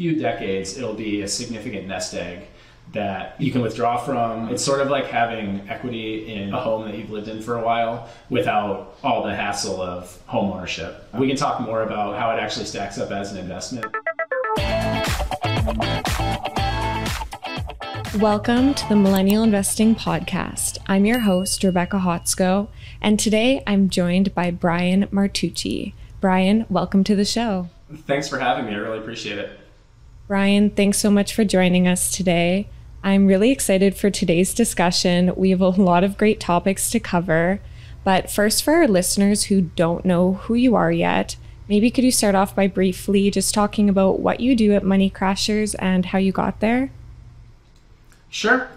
few decades, it'll be a significant nest egg that you can withdraw from. It's sort of like having equity in a home that you've lived in for a while without all the hassle of home ownership. We can talk more about how it actually stacks up as an investment. Welcome to the Millennial Investing Podcast. I'm your host, Rebecca Hotsko, and today I'm joined by Brian Martucci. Brian, welcome to the show. Thanks for having me. I really appreciate it. Brian, thanks so much for joining us today. I'm really excited for today's discussion. We have a lot of great topics to cover, but first, for our listeners who don't know who you are yet, maybe could you start off by briefly just talking about what you do at Money Crashers and how you got there? Sure.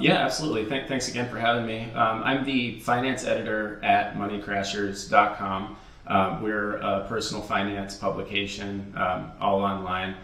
Yeah, absolutely. Thanks again for having me. I'm the finance editor at moneycrashers.com. We're a personal finance publication, all online,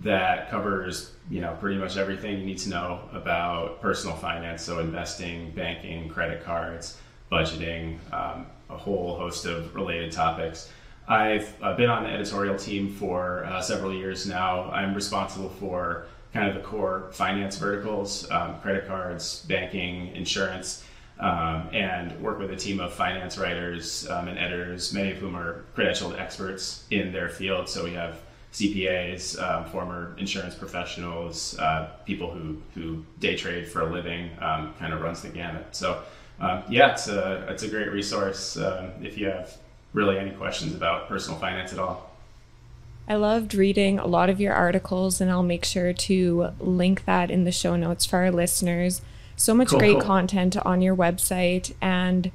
that covers, pretty much everything you need to know about personal finance. So investing, banking, credit cards, budgeting, a whole host of related topics. I've been on the editorial team for several years now. I'm responsible for kind of the core finance verticals, credit cards, banking, insurance, and work with a team of finance writers and editors, many of whom are credentialed experts in their field. So we have CPAs, former insurance professionals, people who day trade for a living, kind of runs the gamut. So yeah, it's a great resource if you have really any questions about personal finance at all. I loved reading a lot of your articles, and I'll make sure to link that in the show notes for our listeners. So much great content on your website. And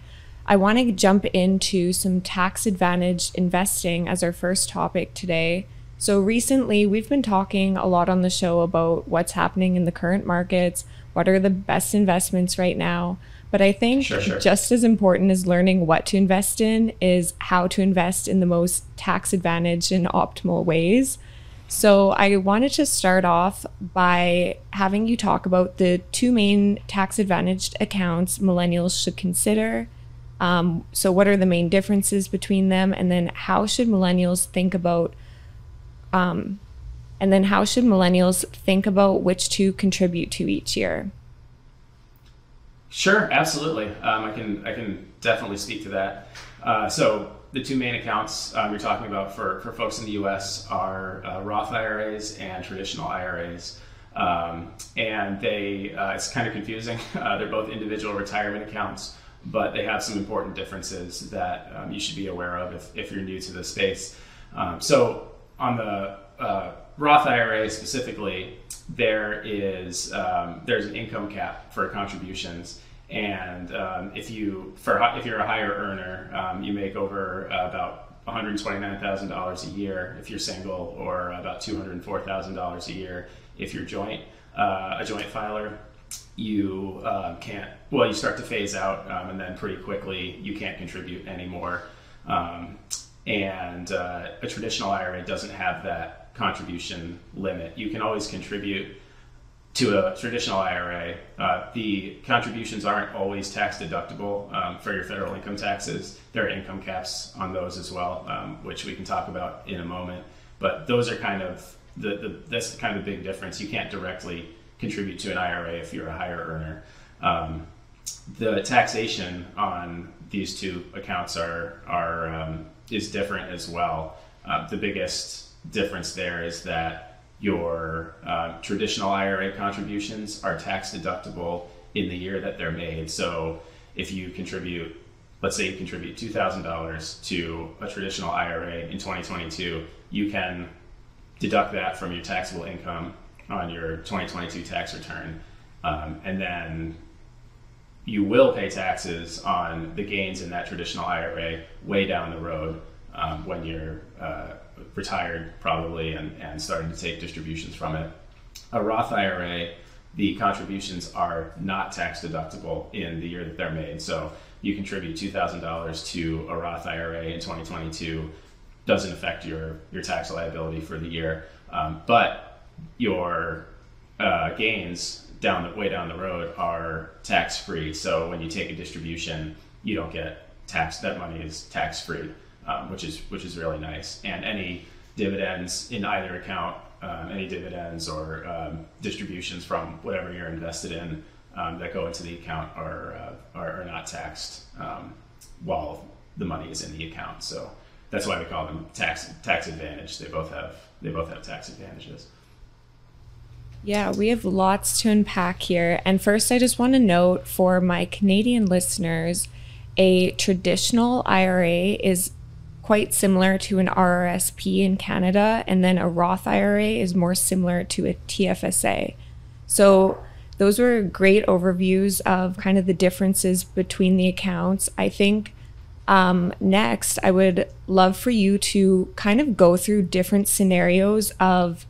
I want to jump into some tax-advantaged investing as our first topic today. So recently, we've been talking a lot on the show about what's happening in the current markets, what are the best investments right now. But I think just as important as learning what to invest in is how to invest in the most tax-advantaged and optimal ways. So I wanted to start off by having you talk about the two main tax-advantaged accounts millennials should consider. So what are the main differences between them? And then how should millennials think about which two contribute to each year? Sure, absolutely. I can definitely speak to that. So the two main accounts we're talking about for folks in the U.S. are Roth IRAs and traditional IRAs, and they it's kind of confusing. They're both individual retirement accounts, but they have some important differences that you should be aware of if you're new to the space. So on the Roth IRA specifically, there's an income cap for contributions, and if you're a higher earner, you make over about $129,000 a year if you're single, or about $204,000 a year if you're a joint filer. You you start to phase out, and then pretty quickly you can't contribute anymore. And a traditional IRA doesn't have that contribution limit. You can always contribute to a traditional IRA. The contributions aren't always tax deductible for your federal income taxes. There are income caps on those as well, which we can talk about in a moment. But those are kind of that's kind of the big difference. You can't directly contribute to an IRA if you're a higher earner. The taxation on these two accounts is different as well. The biggest difference there is that your traditional IRA contributions are tax deductible in the year that they're made. So if you contribute, let's say you contribute $2,000 to a traditional IRA in 2022, you can deduct that from your taxable income on your 2022 tax return. And then you will pay taxes on the gains in that traditional IRA way down the road when you're retired probably and starting to take distributions from it. A Roth IRA, the contributions are not tax deductible in the year that they're made. So you contribute $2,000 to a Roth IRA in 2022, doesn't affect your tax liability for the year. But your gains way down the road are tax free. So when you take a distribution, you don't get taxed. That money is tax free. Which is really nice, and any dividends in either account any dividends or distributions from whatever you're invested in that go into the account are not taxed while the money is in the account. So that's why we call them tax advantage. They both have tax advantages. Yeah, we have lots to unpack here. And first, I just want to note for my Canadian listeners, a traditional IRA is quite similar to an RRSP in Canada, and then a Roth IRA is more similar to a TFSA. So those were great overviews of kind of the differences between the accounts. I think next, I would love for you to kind of go through different scenarios of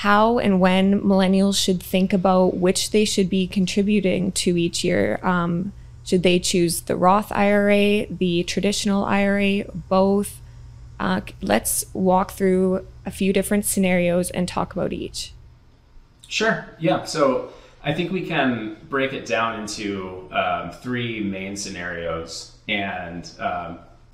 how and when millennials should think about which they should be contributing to each year. Should they choose the Roth IRA, the traditional IRA, both? Let's walk through a few different scenarios and talk about each. Sure, yeah. So I think we can break it down into three main scenarios, and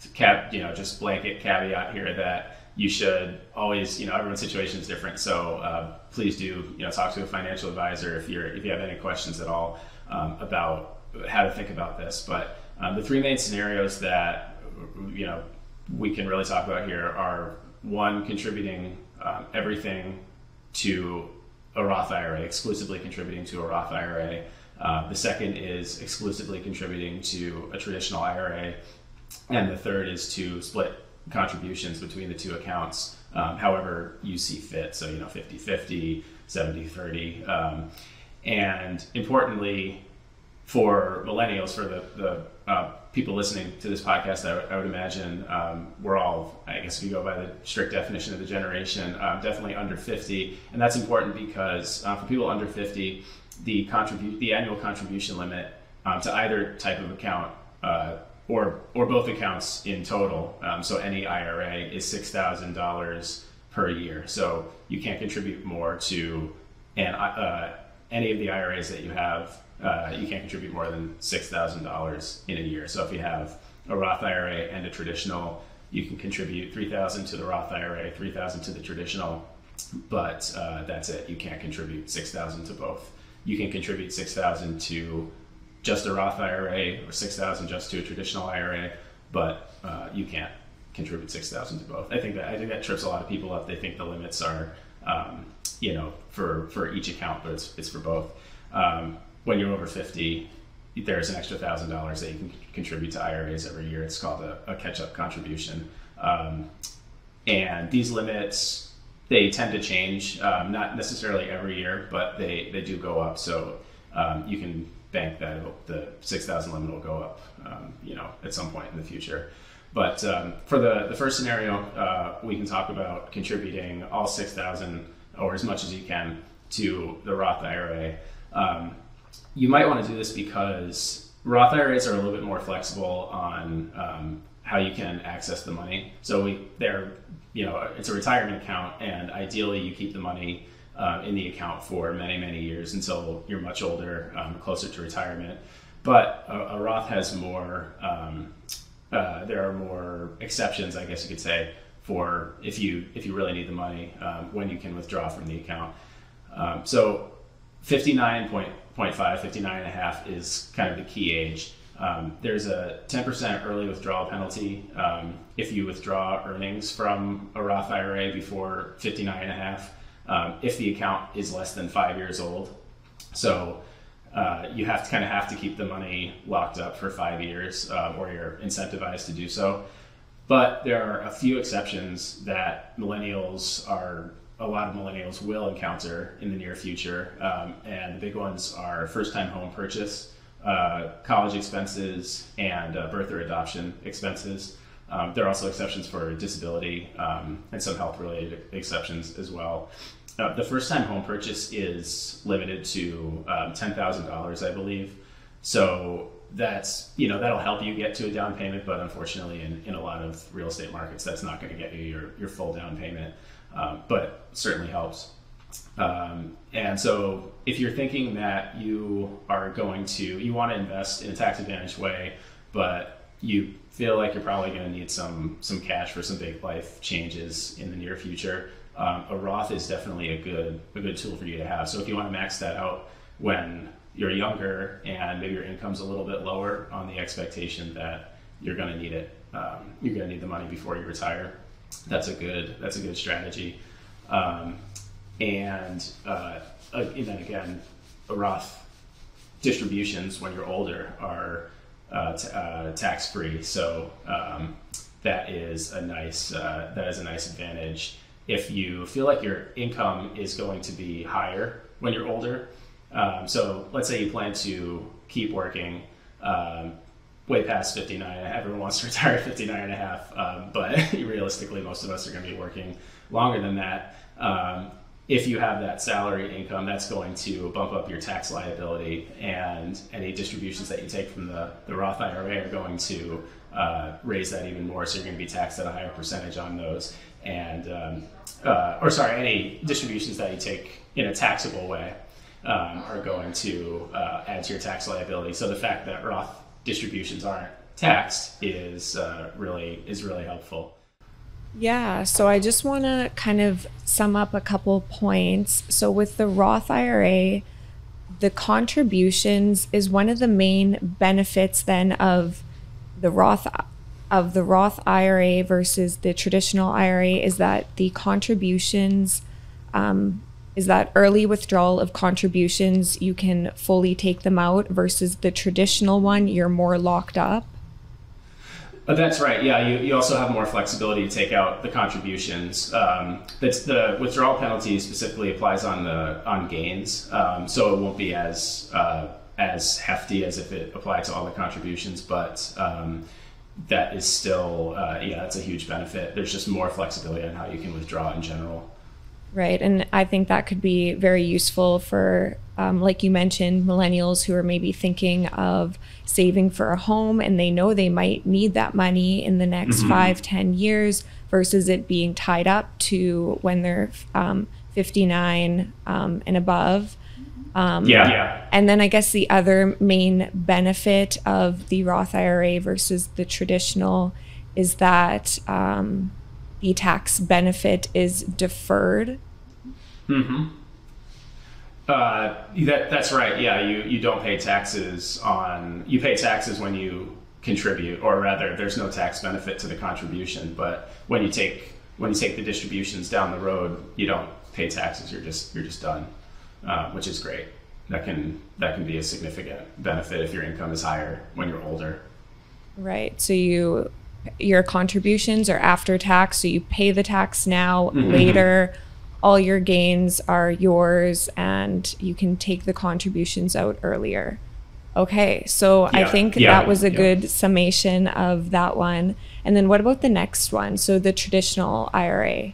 just blanket caveat here that you should always, everyone's situation is different. So please do, talk to a financial advisor if you have any questions at all about how to think about this. But the three main scenarios that, we can really talk about here are: one, contributing everything to a Roth IRA, exclusively contributing to a Roth IRA. The second is exclusively contributing to a traditional IRA. And the third is to split contributions between the two accounts however you see fit, so 50-50, 70-30. And importantly for millennials, for the people listening to this podcast, I would imagine we're all, I guess if you go by the strict definition of the generation, definitely under 50. And that's important because for people under 50, the annual contribution limit to either type of account or both accounts in total, so any IRA, is $6,000 per year. So you can't contribute more to any of the IRAs that you have. You can't contribute more than $6,000 in a year. So if you have a Roth IRA and a traditional, you can contribute $3,000 to the Roth IRA, $3,000 to the traditional, but that's it. You can't contribute $6,000 to both. You can contribute $6,000 to just a Roth IRA or $6,000 just to a traditional IRA, but you can't contribute $6,000 to both. I think that trips a lot of people up. They think the limits are, for each account, but it's for both. When you're over 50, there's an extra $1,000 that you can contribute to IRAs every year. It's called a catch-up contribution. And these limits, they tend to change, not necessarily every year, but they do go up. So you can bank that the $6,000 limit will go up, at some point in the future. But for the first scenario, we can talk about contributing all $6,000 or as much as you can to the Roth IRA. You might want to do this because Roth IRAs are a little bit more flexible on how you can access the money. So it's a retirement account, and ideally you keep the money in the account for many, many years until you're much older, closer to retirement. But a Roth has more, there are more exceptions, I guess you could say, for if you really need the money, when you can withdraw from the account. So 59.5 is kind of the key age. There's a 10% early withdrawal penalty if you withdraw earnings from a Roth IRA before 59.5, if the account is less than 5 years old. So you have to keep the money locked up for 5 years, or you're incentivized to do so. But there are a few exceptions that a lot of millennials will encounter in the near future. And the big ones are first-time home purchase, college expenses, and birth or adoption expenses. There are also exceptions for disability and some health-related exceptions as well. The first-time home purchase is limited to $10,000, I believe. So that's, that'll help you get to a down payment, but unfortunately in a lot of real estate markets, that's not going to get you your full down payment. But certainly helps. And so if you're thinking that you want to invest in a tax advantage way, but you feel like you're probably going to need some cash for some big life changes in the near future, a Roth is definitely a good tool for you to have. So if you want to max that out when you're younger and maybe your income's a little bit lower on the expectation that you're going to need it, you're going to need the money before you retire, that's a good strategy. And then again, the Roth distributions when you're older are tax-free, so that is a nice advantage. If you feel like your income is going to be higher when you're older, so let's say you plan to keep working way past 59. Everyone wants to retire at 59 and a half, but realistically, most of us are going to be working longer than that. If you have that salary income, that's going to bump up your tax liability, and any distributions that you take from the Roth IRA are going to raise that even more, so you're going to be taxed at a higher percentage on those. And any distributions that you take in a taxable way are going to add to your tax liability. So the fact that Roth distributions aren't taxed is really helpful. Yeah, so I just want to kind of sum up a couple points. So with the Roth IRA, the contributions is one of the main benefits then of the Roth IRA versus the traditional IRA, is that the contributions, is that early withdrawal of contributions, you can fully take them out, versus the traditional one, you're more locked up. That's right. Yeah, you also have more flexibility to take out the contributions. The withdrawal penalty specifically applies on gains, so it won't be as hefty as if it applied to all the contributions. But that is still, that's a huge benefit. There's just more flexibility on how you can withdraw in general. Right, and I think that could be very useful for, like you mentioned, millennials who are maybe thinking of saving for a home, and they know they might need that money in the next 5-10 years, versus it being tied up to when they're 59 and above. And then I guess the other main benefit of the Roth IRA versus the traditional is that the tax benefit is deferred. That's right. Yeah, you don't pay taxes on, you pay taxes when you contribute, or rather there's no tax benefit to the contribution, but when you take the distributions down the road, you don't pay taxes, you're just done, which is great. That can be a significant benefit if your income is higher when you're older. Right, so your contributions are after tax, so you pay the tax now. Later, all your gains are yours, and you can take the contributions out earlier. Okay, so I think that was a good summation of that one. And then what about the next one? So the traditional IRA.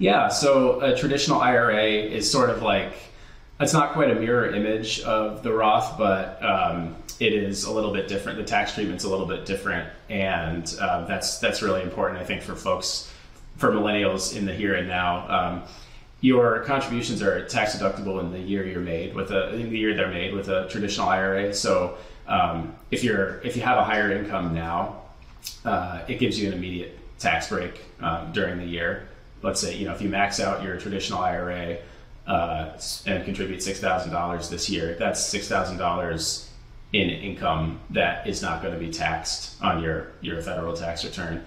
Yeah, so a traditional IRA is sort of like, it's not quite a mirror image of the Roth, but it is a little bit different. The tax treatment's a little bit different, and that's really important, I think, for folks, for millennials in the here and now. Your contributions are tax deductible in the year they're made with a traditional IRA. So if you have a higher income now, it gives you an immediate tax break during the year. Let's say if you max out your traditional IRA and contribute $6,000 this year, that's $6,000 in income that is not going to be taxed on your federal tax return.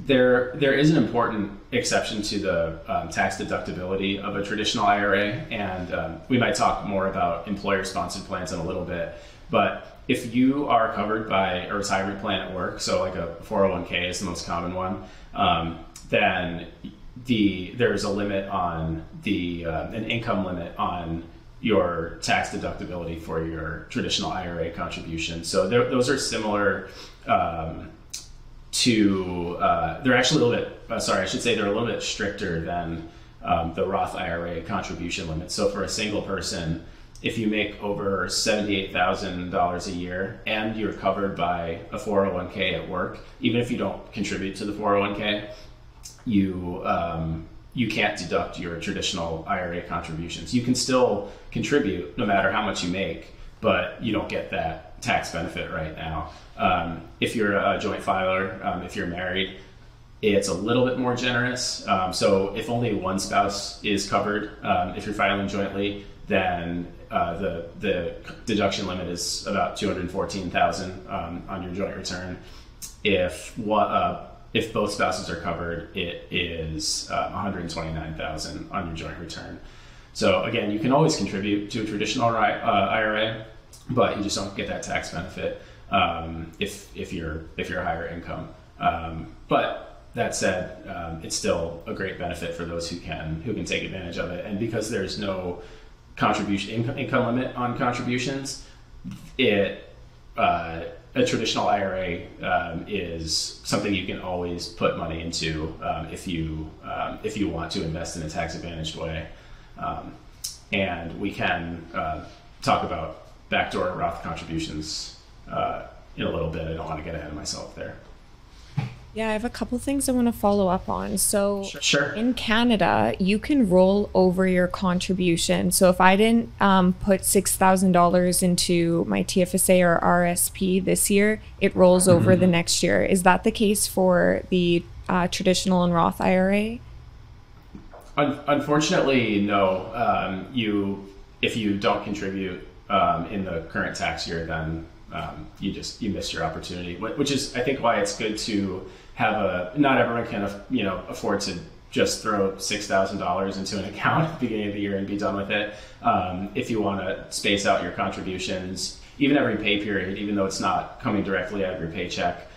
There is an important exception to the tax deductibility of a traditional IRA, and we might talk more about employer-sponsored plans in a little bit, but if you are covered by a retirement plan at work, so like a 401k is the most common one, then there's a limit on an income limit on your tax deductibility for your traditional IRA contribution. So those are similar they're actually a little bit, they're a little bit stricter than the Roth IRA contribution limit. So for a single person, if you make over $78,000 a year and you're covered by a 401k at work, even if you don't contribute to the 401k, you can't deduct your traditional IRA contributions. You can still contribute no matter how much you make, but you don't get that tax benefit right now. If you're a joint filer, if you're married, It's a little bit more generous. So if only one spouse is covered, if you're filing jointly, then the deduction limit is about $214,000 on your joint return. If both spouses are covered, it is $129,000 on your joint return. So again, you can always contribute to a traditional IRA, but you just don't get that tax benefit if you're higher income. But that said, it's still a great benefit for those who can take advantage of it. And because there's no income limit on contributions, a traditional IRA is something you can always put money into if you want to invest in a tax-advantaged way. And we can talk about backdoor Roth contributions in a little bit. I don't want to get ahead of myself there. Yeah, I have a couple things I want to follow up on. So sure. In Canada, you can roll over your contribution. So if I didn't put $6,000 into my TFSA or RRSP this year, it rolls over the next year. Is that the case for the traditional and Roth IRA? Unfortunately, no. If you don't contribute in the current tax year, then you missed your opportunity, which is, I think, why it's good to have not everyone can, afford to just throw $6,000 into an account at the beginning of the year and be done with it. If you want to space out your contributions, even every pay period, even though it's not coming directly out of your paycheck,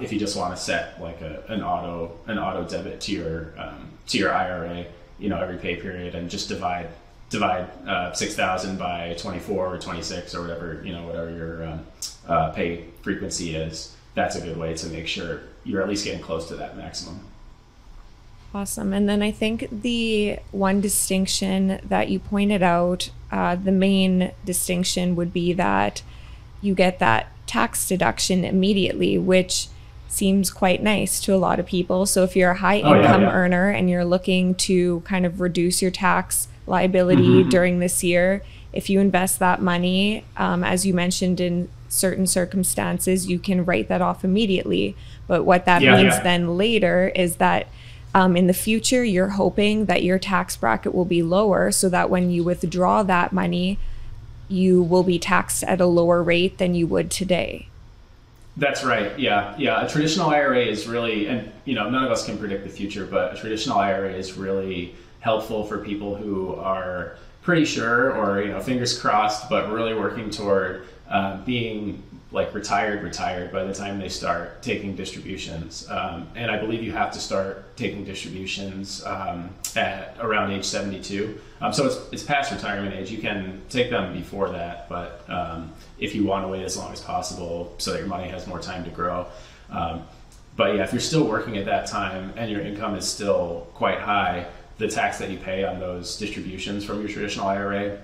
if you just want to set like an auto debit to your IRA, every pay period, and just divide 6,000 by 24 or 26 or whatever, whatever your pay frequency is. That's a good way to make sure you're at least getting close to that maximum. Awesome. And then I think the one distinction that you pointed out, the main distinction would be that you get that tax deduction immediately, which seems quite nice to a lot of people. So if you're a high income earner and you're looking to kind of reduce your tax liability during this year, if you invest that money, as you mentioned, in certain circumstances, you can write that off immediately. But what that means then later is that in the future, you're hoping that your tax bracket will be lower, so that when you withdraw that money, you will be taxed at a lower rate than you would today. That's right. Yeah. A traditional IRA is really, and none of us can predict the future, but a traditional IRA is really helpful for people who are pretty sure, or fingers crossed, but really working toward being like retired by the time they start taking distributions. And I believe you have to start taking distributions at around age 72. So it's past retirement age. You can take them before that, but if you want to wait as long as possible so that your money has more time to grow. But yeah, if you're still working at that time and your income is still quite high, the tax that you pay on those distributions from your traditional IRA,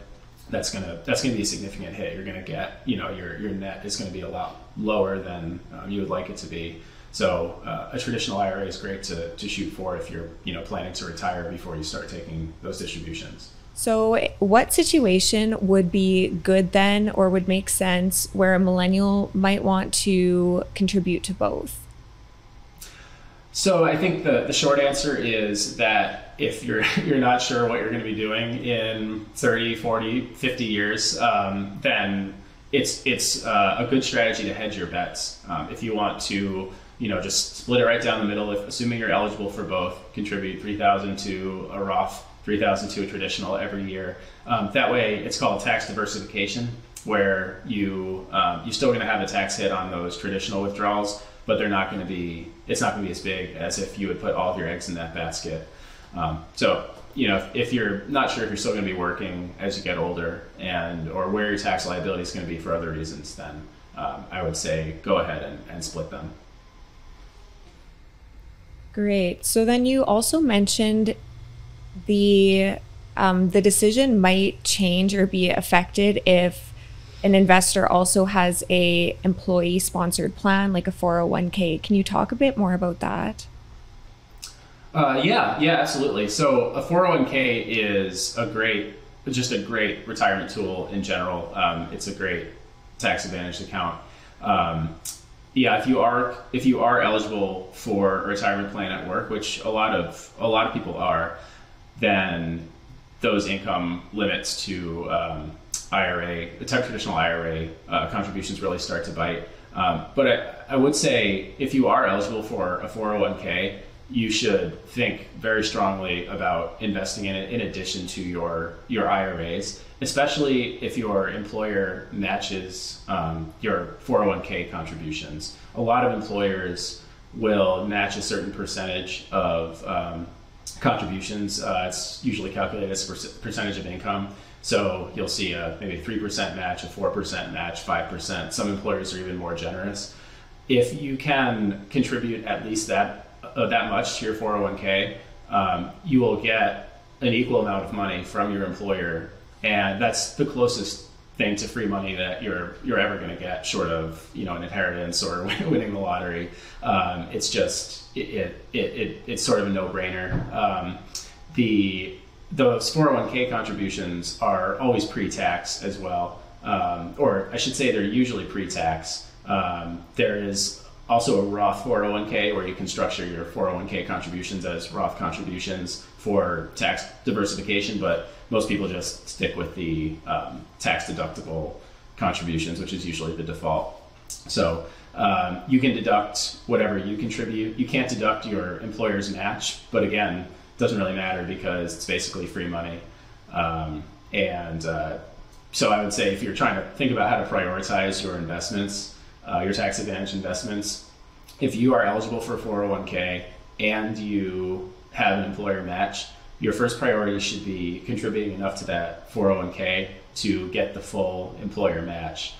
that's gonna be a significant hit. You're gonna get, your net is gonna be a lot lower than you would like it to be. So a traditional IRA is great to shoot for if you're, planning to retire before you start taking those distributions. So what situation would be good then, or would make sense, where a millennial might want to contribute to both? So I think the short answer is that if you're not sure what you're going to be doing in 30, 40, 50 years, then it's a good strategy to hedge your bets. If you want to, just split it right down the middle, assuming you're eligible for both, contribute $3,000 to a Roth, $3,000 to a traditional every year. That way, it's called tax diversification, where you're still going to have a tax hit on those traditional withdrawals, but it's not going to be as big as if you would put all of your eggs in that basket. So, if you're not sure if you're still going to be working as you get older, or where your tax liability is going to be for other reasons, then I would say go ahead and split them. Great. So then you also mentioned the decision might change or be affected if an investor also has a employee-sponsored plan, like a 401k. Can you talk a bit more about that? Yeah, absolutely. So a 401k is a great retirement tool in general. It's a great tax-advantaged account. Yeah, if you are eligible for a retirement plan at work, which a lot of people are, then those income limits to IRA, the traditional IRA contributions really start to bite. But I would say if you are eligible for a 401k, you should think very strongly about investing in it in addition to your IRAs, especially if your employer matches your 401k contributions. A lot of employers will match a certain percentage of contributions. It's usually calculated as a percentage of income. So you'll see maybe a 3% match, a 4% match, 5%. Some employers are even more generous. If you can contribute at least that much to your 401k, you will get an equal amount of money from your employer, and that's the closest thing to free money that you're ever going to get, short of an inheritance or winning the lottery. It's just it's sort of a no-brainer. Those 401k contributions are always pre-tax as well, or I should say they're usually pre-tax. There is also a Roth 401k, where you can structure your 401k contributions as Roth contributions for tax diversification, but most people just stick with the tax deductible contributions, which is usually the default. So you can deduct whatever you contribute. You can't deduct your employer's match, but again, it doesn't really matter because it's basically free money. So I would say if you're trying to think about how to prioritize your investments, your tax advantage investments, if you are eligible for 401k and you have an employer match, your first priority should be contributing enough to that 401k to get the full employer match.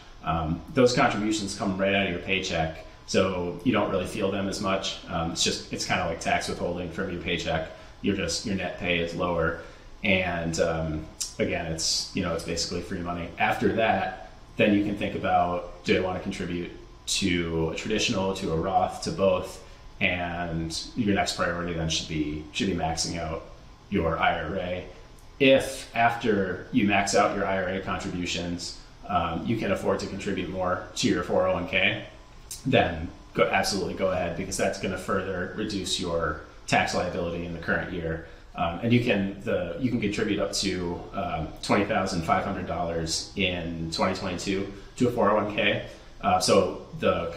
Those contributions come right out of your paycheck, so you don't really feel them as much. It's kind of like tax withholding from your paycheck. Your net pay is lower, and again, it's basically free money. After that, then you can think about, do I want to contribute to a traditional, to a Roth, to both? And your next priority then should be maxing out your IRA. If after you max out your IRA contributions, you can afford to contribute more to your 401k, then absolutely go ahead, because that's going to further reduce your tax liability in the current year. And you can contribute up to $20,500 in 2022 to a 401k. So the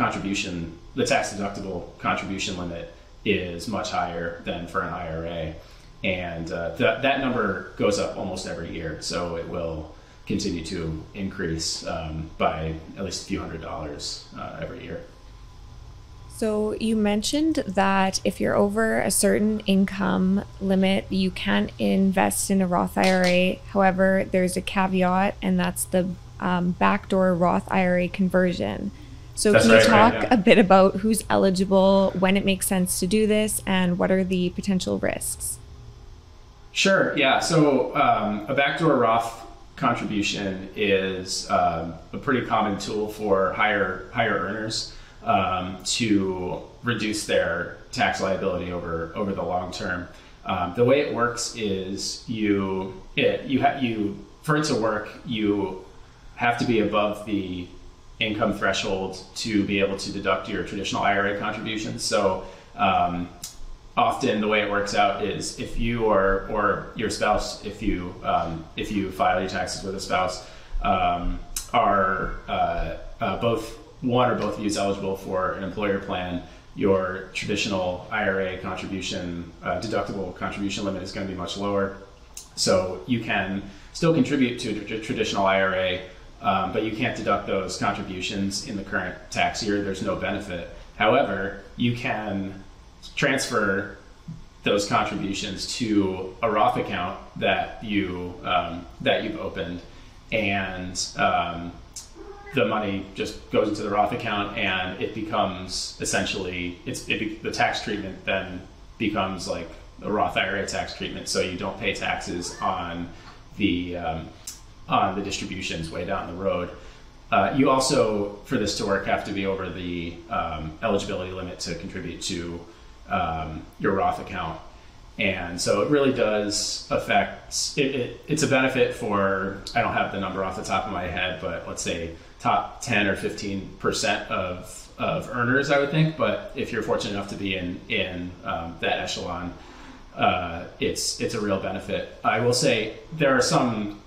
tax deductible contribution limit is much higher than for an IRA, and that number goes up almost every year. So it will continue to increase by at least a few $100 every year. So you mentioned that if you're over a certain income limit, you can invest in a Roth IRA. However, there's a caveat, and that's the backdoor Roth IRA conversion. So that's can you talk a bit about who's eligible, when it makes sense to do this, and what are the potential risks? Sure, yeah. So a backdoor Roth contribution is a pretty common tool for higher earners to reduce their tax liability over the long term. The way it works is for it to work, you have to be above the income threshold to be able to deduct your traditional IRA contributions. So often the way it works out is if you or your spouse, if you file your taxes with a spouse, one or both of you is eligible for an employer plan, your traditional IRA contribution, deductible contribution limit is going to be much lower. So you can still contribute to a traditional IRA, but you can't deduct those contributions in the current tax year. There's no benefit. However, you can transfer those contributions to a Roth account that you've opened, and the money just goes into the Roth account, and it becomes essentially the tax treatment then becomes like a Roth IRA tax treatment. So you don't pay taxes on the distributions way down the road. You also, for this to work, have to be over the eligibility limit to contribute to your Roth account. And so it really does affect, it's a benefit for, I don't have the number off the top of my head, but let's say top 10 or 15% of of earners, I would think. But if you're fortunate enough to be in that echelon, it's a real benefit. I will say there are some,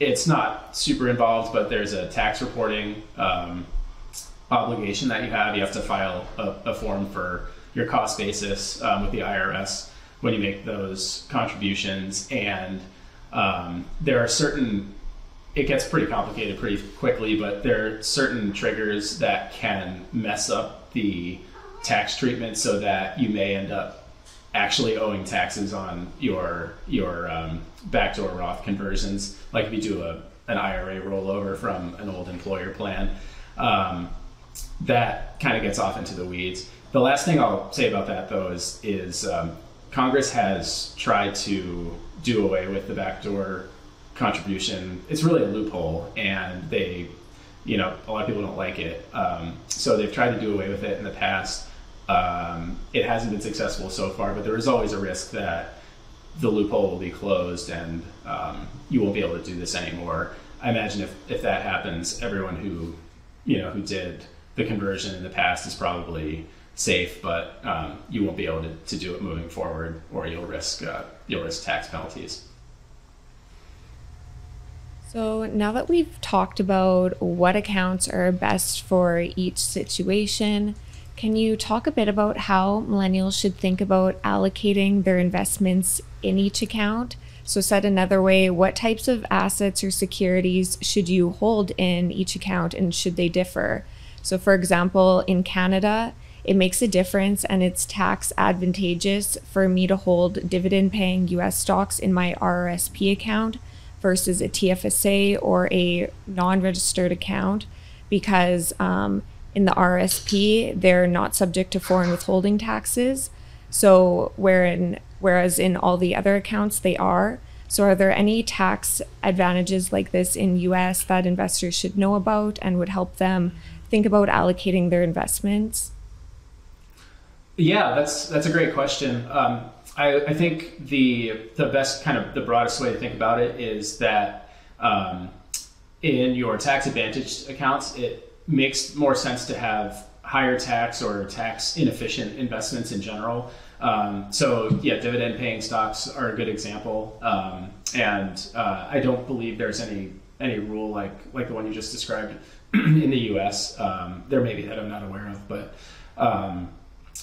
it's not super involved, but there's a tax reporting obligation that you have. You have to file a form for your cost basis with the IRS when you make those contributions. And there are certain, it gets pretty complicated pretty quickly, but there are certain triggers that can mess up the tax treatment so that you may end up actually owing taxes on your backdoor Roth conversions. Like if you do an IRA rollover from an old employer plan, that kind of gets off into the weeds. The last thing I'll say about that though is Congress has tried to do away with the backdoor contribution. It's really a loophole, and they, a lot of people don't like it. So they've tried to do away with it in the past. It hasn't been successful so far, but there is always a risk that the loophole will be closed and you won't be able to do this anymore. I imagine if that happens, everyone who did the conversion in the past is probably safe, but you won't be able to do it moving forward, or you'll risk tax penalties. So now that we've talked about what accounts are best for each situation, can you talk a bit about how millennials should think about allocating their investments in each account? So said another way, what types of assets or securities should you hold in each account, and should they differ? So for example, in Canada, it makes a difference and it's tax advantageous for me to hold dividend paying US stocks in my RRSP account versus a TFSA or a non-registered account, because in the RRSP, they're not subject to foreign withholding taxes. So whereas in all the other accounts, they are. So are there any tax advantages like this in US that investors should know about and would help them think about allocating their investments? Yeah, that's a great question. I think the best, kind of the broadest way to think about it is that in your tax advantaged accounts, it makes more sense to have higher tax or tax inefficient investments in general. So yeah, dividend paying stocks are a good example. And I don't believe there's any rule like the one you just described in the US. There may be that I'm not aware of, but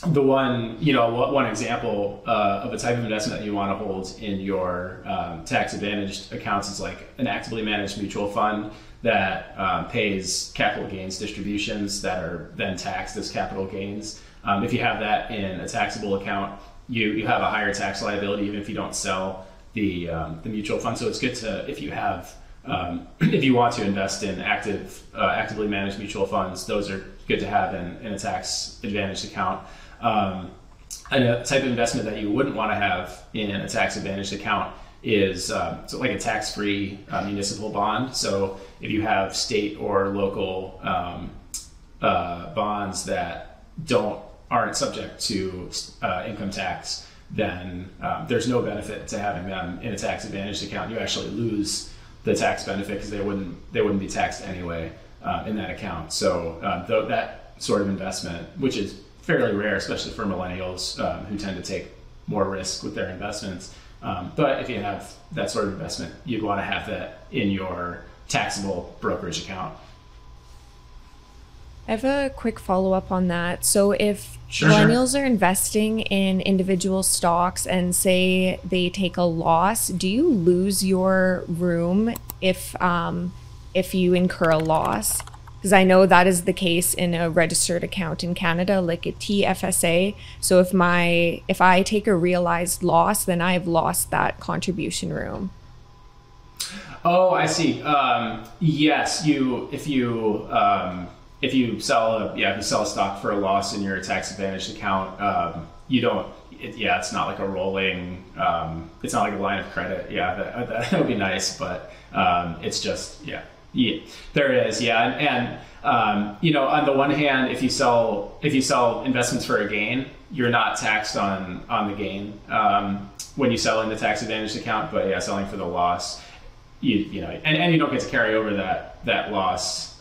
one example of a type of investment that you want to hold in your tax advantaged accounts is like an actively managed mutual fund that pays capital gains distributions that are then taxed as capital gains. If you have that in a taxable account, you have a higher tax liability even if you don't sell the mutual fund. So it's good to, if you have, if you want to invest in actively managed mutual funds, those are good to have in a tax advantaged account. And a type of investment that you wouldn't want to have in a tax advantaged account is like a tax-free municipal bond. So if you have state or local bonds that aren't subject to income tax, then there's no benefit to having them in a tax advantaged account. You actually lose the tax benefit because they wouldn't be taxed anyway in that account. So that sort of investment, which is fairly rare, especially for millennials who tend to take more risk with their investments. But if you have that sort of investment, you'd want to have that in your taxable brokerage account. I have a quick follow-up on that. So if millennials are investing in individual stocks and say they take a loss, do you lose your room if you incur a loss? Because I know that is the case in a registered account in Canada, like a TFSA. So if I take a realized loss, then I've lost that contribution room. Oh, I see. Yes, if you sell a stock for a loss in your tax advantaged account, it's not like a rolling, it's not like a line of credit. Yeah, that would be nice, but it's just, yeah. Yeah, there is. Yeah. And on the one hand, if you sell investments for a gain, you're not taxed on the gain when you sell in the tax advantaged account, but yeah, selling for the loss, you know, and you don't get to carry over that loss.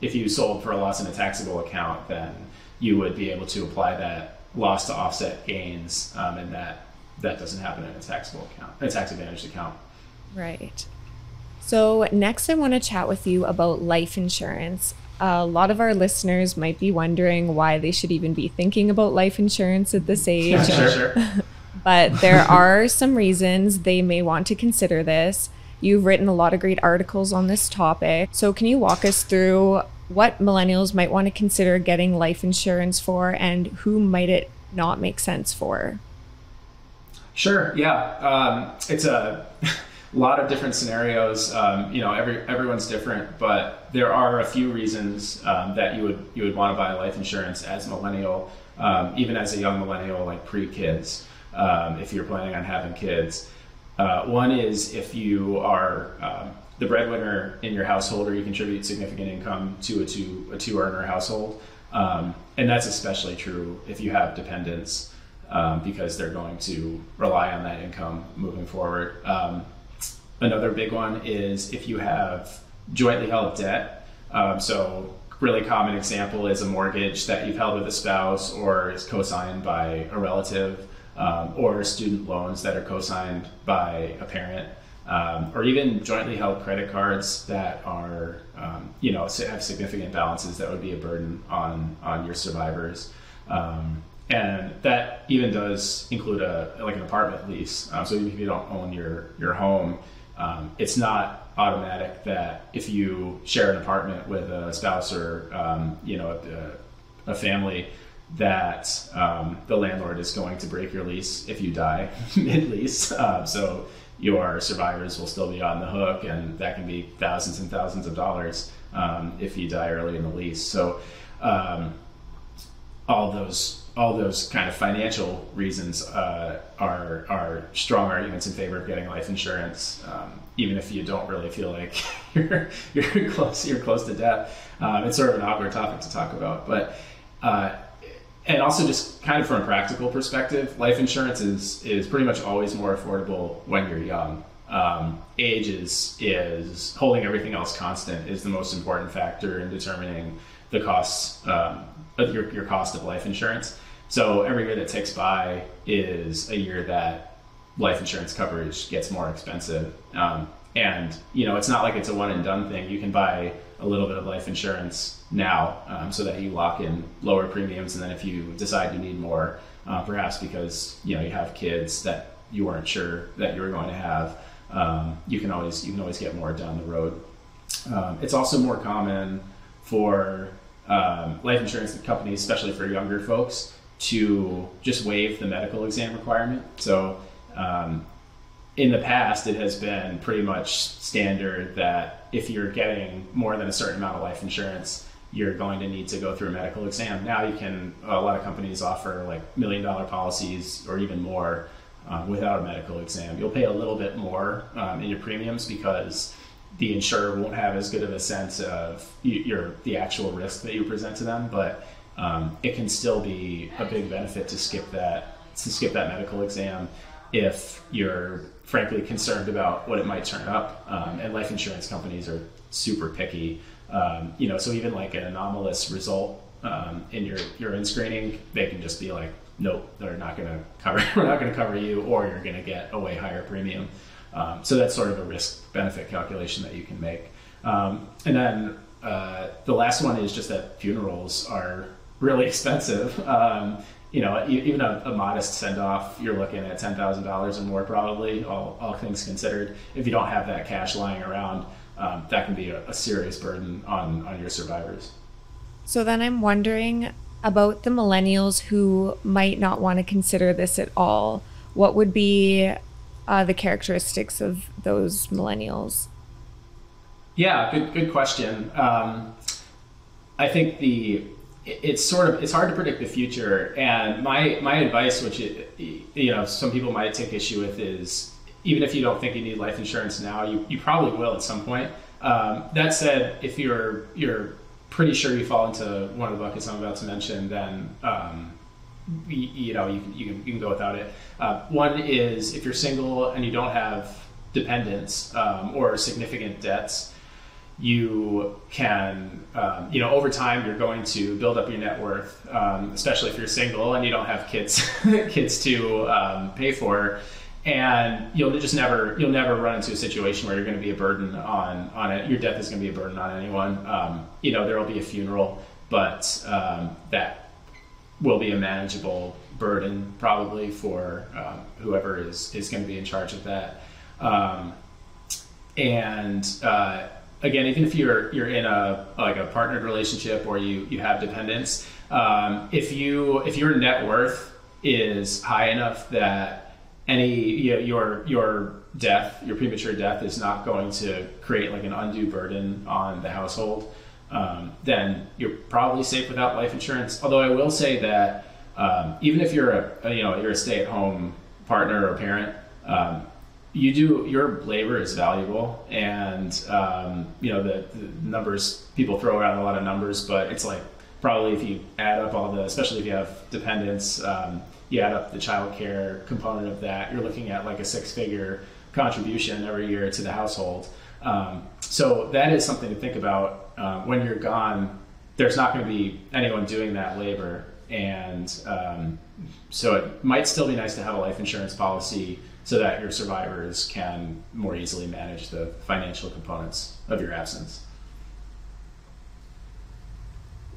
If you sold for a loss in a taxable account, then you would be able to apply that loss to offset gains, and that doesn't happen in a taxable account, a tax advantaged account. Right. So next I want to chat with you about life insurance. A lot of our listeners might be wondering why they should even be thinking about life insurance at this age. Yeah, sure. But there are some reasons they may want to consider this. You've written a lot of great articles on this topic. So can you walk us through what millennials might want to consider getting life insurance for, and who might it not make sense for? Sure, yeah. It's a lot of different scenarios. You know, everyone's different, but there are a few reasons that you would want to buy life insurance as a millennial, even as a young millennial, like pre-kids, if you're planning on having kids. One is if you are the breadwinner in your household, or you contribute significant income to a two-earner household. And that's especially true if you have dependents, because they're going to rely on that income moving forward. Another big one is if you have jointly held debt. So really common example is a mortgage that you've held with a spouse, or is co-signed by a relative. Or student loans that are co-signed by a parent, or even jointly held credit cards that are, you know, have significant balances that would be a burden on your survivors. And that even does include like an apartment lease. So even if you don't own your home, it's not automatic that if you share an apartment with a spouse or, you know, a family, that the landlord is going to break your lease if you die mid-lease. So your survivors will still be on the hook, and that can be thousands and thousands of dollars if you die early in the lease. So all those kind of financial reasons are strong arguments in favor of getting life insurance, even if you don't really feel like you're close to death. It's sort of an awkward topic to talk about, but. And also just kind of from a practical perspective, life insurance is pretty much always more affordable when you're young. Age is holding everything else constant is the most important factor in determining the costs, your cost of life insurance. So every year that ticks by is a year that life insurance coverage gets more expensive. And you know, it's not like it's a one and done thing. You can buy a little bit of life insurance now, so that you lock in lower premiums, and then if you decide you need more, perhaps because you know you have kids that you weren't sure that you were going to have, you can always get more down the road. It's also more common for life insurance companies, especially for younger folks, to just waive the medical exam requirement. So in the past, it has been pretty much standard that if you're getting more than a certain amount of life insurance, you're going to need to go through a medical exam. Now you can, a lot of companies offer like $1 million policies or even more without a medical exam. You'll pay a little bit more in your premiums because the insurer won't have as good of a sense of the actual risk that you present to them, but it can still be a big benefit to skip that medical exam if you're frankly concerned about what it might turn up. And life insurance companies are super picky. You know, so even like an anomalous result in your urine screening, they can just be like, nope, we're not gonna cover you, or you're gonna get a way higher premium. So that's sort of a risk benefit calculation that you can make. And then the last one is just that funerals are really expensive. You know, even a modest send-off, you're looking at $10,000 or more probably, all things considered. If you don't have that cash lying around, that can be a serious burden on your survivors. So then I'm wondering about the millennials who might not want to consider this at all. What would be the characteristics of those millennials? Yeah, good question. I think it's hard to predict the future, and my advice, which you know some people might take issue with, is even if you don't think you need life insurance now, you probably will at some point. That said, if you're pretty sure you fall into one of the buckets I'm about to mention, then you know you can go without it. One is if you're single and you don't have dependents or significant debts, you can, you know, over time you're going to build up your net worth, especially if you're single and you don't have kids, to pay for, and you'll just never, you'll never run into a situation where you're going to be a burden on it. Your death is going to be a burden on anyone. You know, there'll be a funeral, but that will be a manageable burden probably for whoever is going to be in charge of that. Again, even if you're in a partnered relationship or you have dependents, if your net worth is high enough that your death, your premature death, is not going to create like an undue burden on the household, then you're probably safe without life insurance. Although I will say that even if you're a stay-at-home partner or parent, your labor is valuable, and the numbers, people throw around a lot of numbers, but it's like probably if you add up all the, especially if you have dependents, you add up the childcare component of that, you're looking at like a six-figure contribution every year to the household. So that is something to think about. When you're gone, there's not going to be anyone doing that labor, and so it might still be nice to have a life insurance policy so that your survivors can more easily manage the financial components of your absence.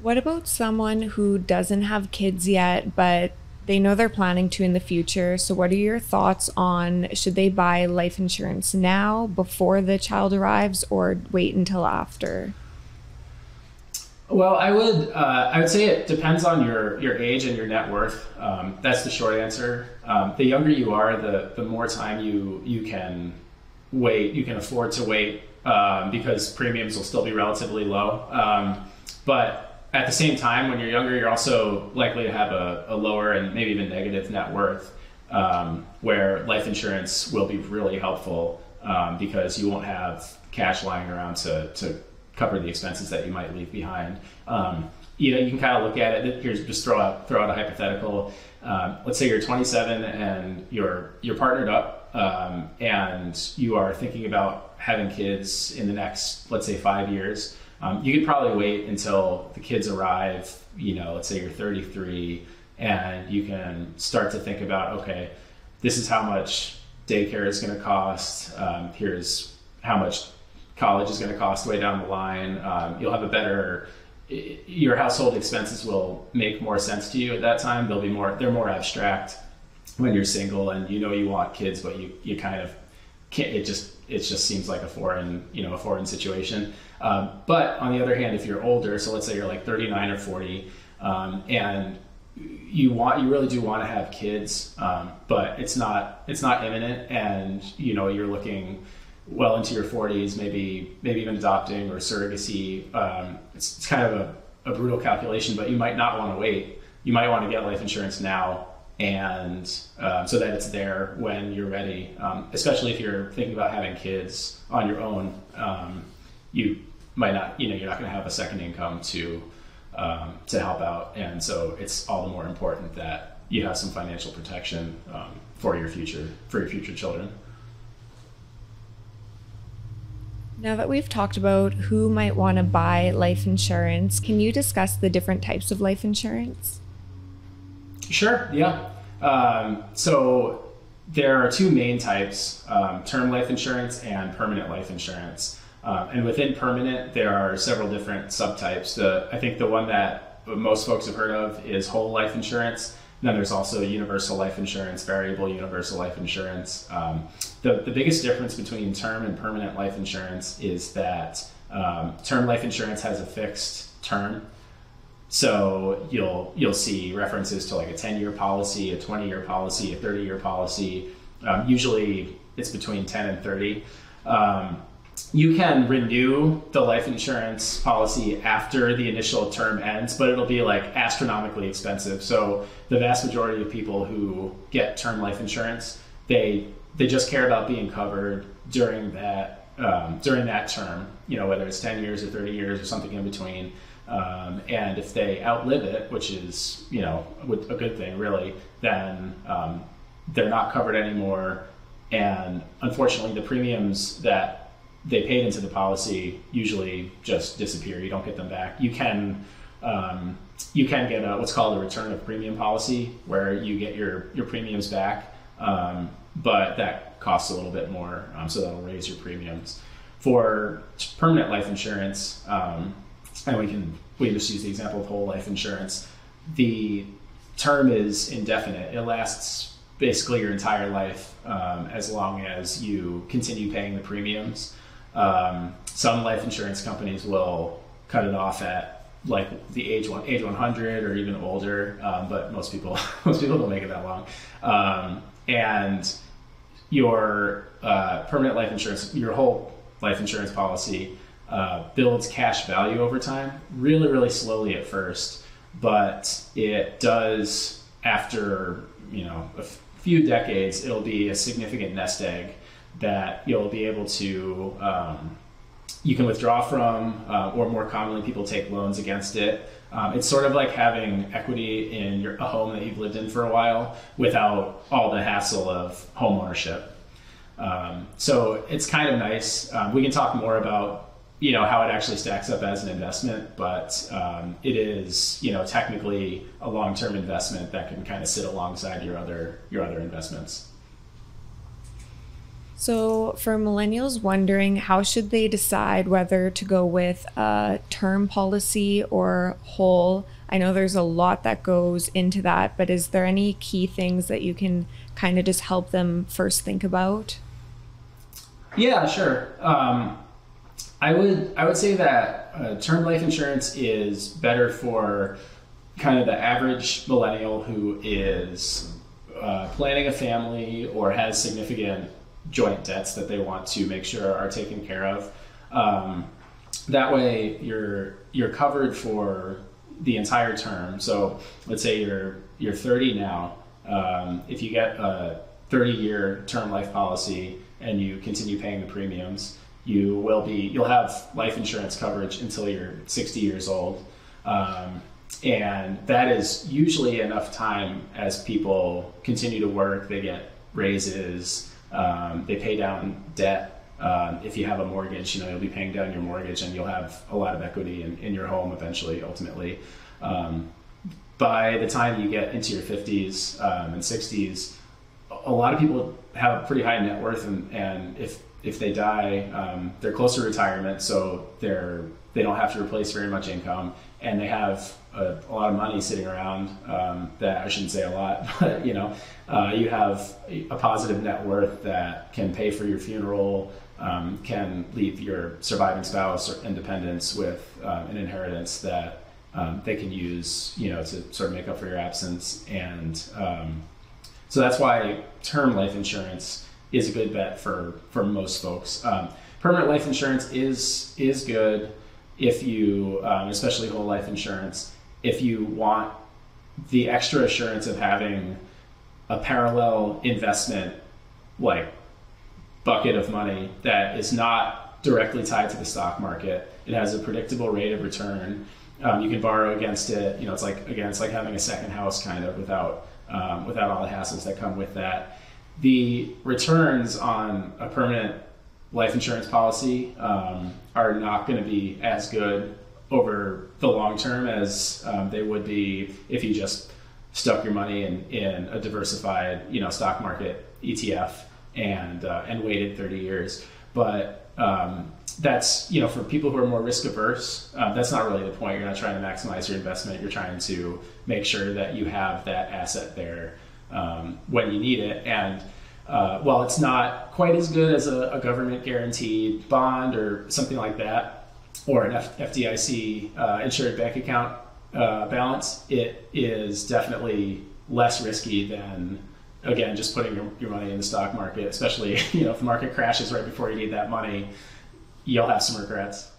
What about someone who doesn't have kids yet, but they know they're planning to in the future? So what are your thoughts on, should they buy life insurance now before the child arrives, or wait until after? Well, I would say it depends on your age and your net worth. That's the short answer. The younger you are, the more time you can wait, you can afford to wait, because premiums will still be relatively low. But at the same time, when you're younger, you're also likely to have a lower and maybe even negative net worth, where life insurance will be really helpful, because you won't have cash lying around to cover the expenses that you might leave behind. You can kind of look at it. Here's just throw out a hypothetical. Let's say you're 27 and you're partnered up, and you are thinking about having kids in the next, let's say, 5 years. You could probably wait until the kids arrive. Let's say you're 33, and you can start to think about, okay, this is how much daycare is going to cost. Here's how much college is going to cost way down the line. You'll have your household expenses will make more sense to you at that time. They're more abstract when you're single and you want kids, but you kind of can't. It just seems like a foreign situation. But on the other hand, if you're older, so let's say you're like 39 or 40, and you really do want to have kids, but it's not imminent, and you're looking well into your 40s, maybe even adopting or surrogacy. It's kind of a brutal calculation, but you might not want to wait. You might want to get life insurance now, and so that it's there when you're ready, especially if you're thinking about having kids on your own. You might not, you're not going to have a second income to help out, and so it's all the more important that you have some financial protection for your future children. Now that we've talked about who might want to buy life insurance, can you discuss the different types of life insurance? Sure, yeah. So there are two main types, term life insurance and permanent life insurance. And within permanent, there are several different subtypes. I think the one that most folks have heard of is whole life insurance. Then there's also universal life insurance, variable universal life insurance. The biggest difference between term and permanent life insurance is that term life insurance has a fixed term. So you'll see references to like a 10-year policy, a 20-year policy, a 30-year policy. Usually it's between 10 and 30. You can renew the life insurance policy after the initial term ends, but it'll be like astronomically expensive. So the vast majority of people who get term life insurance, they just care about being covered during that term, whether it's 10 years or 30 years or something in between. And if they outlive it, which is, a good thing really, then they're not covered anymore. And unfortunately, the premiums that they paid into the policy usually just disappear. You don't get them back. You can get a, what's called a return of premium policy, where you get your premiums back, but that costs a little bit more, so that'll raise your premiums. For permanent life insurance, and we just use the example of whole life insurance, the term is indefinite. It lasts basically your entire life, as long as you continue paying the premiums. Some life insurance companies will cut it off at like the age 100 or even older, but most people don't make it that long. And your permanent life insurance, your whole life insurance policy, builds cash value over time, really, really slowly at first, but it does after, you know, a few decades, it'll be a significant nest egg that you'll be able to, you can withdraw from, or more commonly people take loans against it. It's sort of like having equity in a home that you've lived in for a while without all the hassle of home ownership. So it's kind of nice. We can talk more about, you know, how it actually stacks up as an investment, but it is, you know, technically a long-term investment that can kind of sit alongside your other investments. So for millennials wondering, how should they decide whether to go with a term policy or whole? I know there's a lot that goes into that, but is there any key things that you can kind of just help them first think about? Yeah, sure. I would say that term life insurance is better for kind of the average millennial who is planning a family or has significant joint debts that they want to make sure are taken care of. That way you're covered for the entire term. So let's say you're 30 now. If you get a 30-year term life policy and you continue paying the premiums, you'll have life insurance coverage until you're 60 years old. And that is usually enough time as people continue to work, they get raises, they pay down debt. If you have a mortgage, you know, you'll be paying down your mortgage and you'll have a lot of equity in your home eventually, ultimately. By the time you get into your 50s and 60s, a lot of people have a pretty high net worth, and if they die, they're close to retirement, so they don't have to replace very much income, and they have a lot of money sitting around, that I shouldn't say a lot, but you know, you have a positive net worth that can pay for your funeral, can leave your surviving spouse or dependents with an inheritance that they can use, you know, to sort of make up for your absence. And so that's why term life insurance is a good bet for most folks. Permanent life insurance is good if you, especially whole life insurance, if you want the extra assurance of having a parallel investment, like bucket of money that is not directly tied to the stock market. It has a predictable rate of return. You can borrow against it. You know, it's like, again, it's like having a second house kind of without all the hassles that come with that. The returns on a permanent life insurance policy are not going to be as good over the long term as they would be if you just stuck your money in a diversified, you know, stock market ETF and waited 30 years. But that's, you know, for people who are more risk averse, that's not really the point. You're not trying to maximize your investment. You're trying to make sure that you have that asset there when you need it. And while it's not quite as good as a government guaranteed bond or something like that, or an FDIC insured bank account balance, it is definitely less risky than, again, just putting your money in the stock market, especially, you know, if the market crashes right before you need that money, you'll have some regrets.